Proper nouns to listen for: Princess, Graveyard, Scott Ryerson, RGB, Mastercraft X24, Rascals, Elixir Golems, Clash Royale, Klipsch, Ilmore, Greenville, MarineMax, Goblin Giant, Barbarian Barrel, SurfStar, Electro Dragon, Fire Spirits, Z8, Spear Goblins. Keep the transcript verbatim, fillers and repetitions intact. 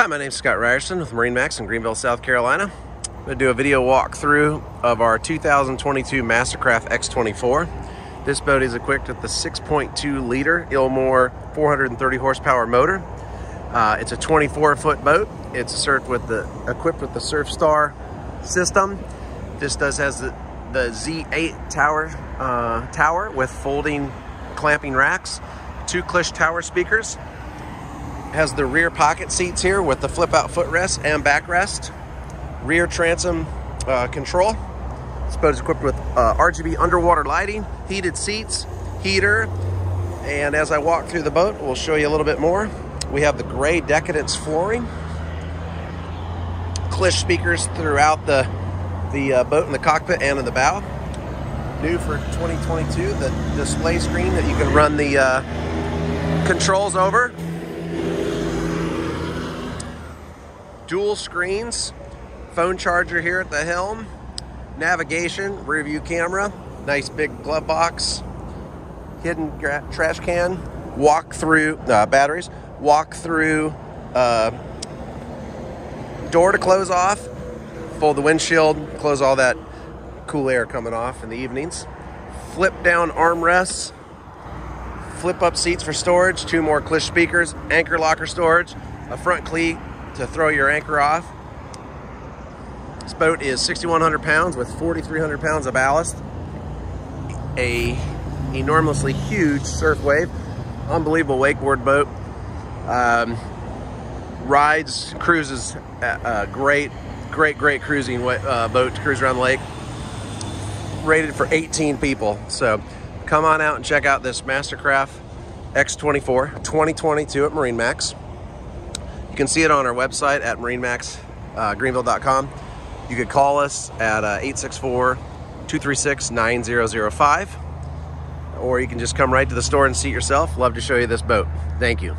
Hi, my name's Scott Ryerson with MarineMax in Greenville, South Carolina. I'm going to do a video walkthrough of our two thousand twenty-two Mastercraft X twenty-four. This boat is equipped with the six point two liter Ilmore four hundred thirty horsepower motor. Uh, it's a twenty-four foot boat. It's surfed with the, equipped with the SurfStar system. This does has the, the Z eight tower, uh, tower with folding clamping racks, two Klipsch tower speakers. Has the rear pocket seats here with the flip out footrest and backrest, rear transom uh, control. This boat is equipped with uh, R G B underwater lighting, heated seats, heater, and as I walk through the boat, we'll show you a little bit more. We have the gray decadence flooring, Klipsch speakers throughout the, the uh, boat in the cockpit and in the bow. New for twenty twenty-two, the display screen that you can run the uh, controls over. Dual screens, phone charger here at the helm, navigation, rear view camera, nice big glove box, hidden trash can, walk through, uh, batteries, walk through, uh, door to close off, fold the windshield, close all that cool air coming off in the evenings, flip down armrests, flip up seats for storage, two more Klipsch speakers, anchor locker storage, a front cleat, to throw your anchor off. This boat is sixty-one hundred pounds with forty-three hundred pounds of ballast. A enormously huge surf wave. Unbelievable wakeboard boat. Um, rides, cruises, uh, great, great, great cruising uh, boat to cruise around the lake. Rated for eighteen people. So come on out and check out this Mastercraft X twenty-four twenty twenty-two at MarineMax. You can see it on our website at marinemax greenville dot com. You could call us at uh, eight six four, two three six, nine zero zero five, or you can just come right to the store and see it yourself. Love to show you this boat. Thank you.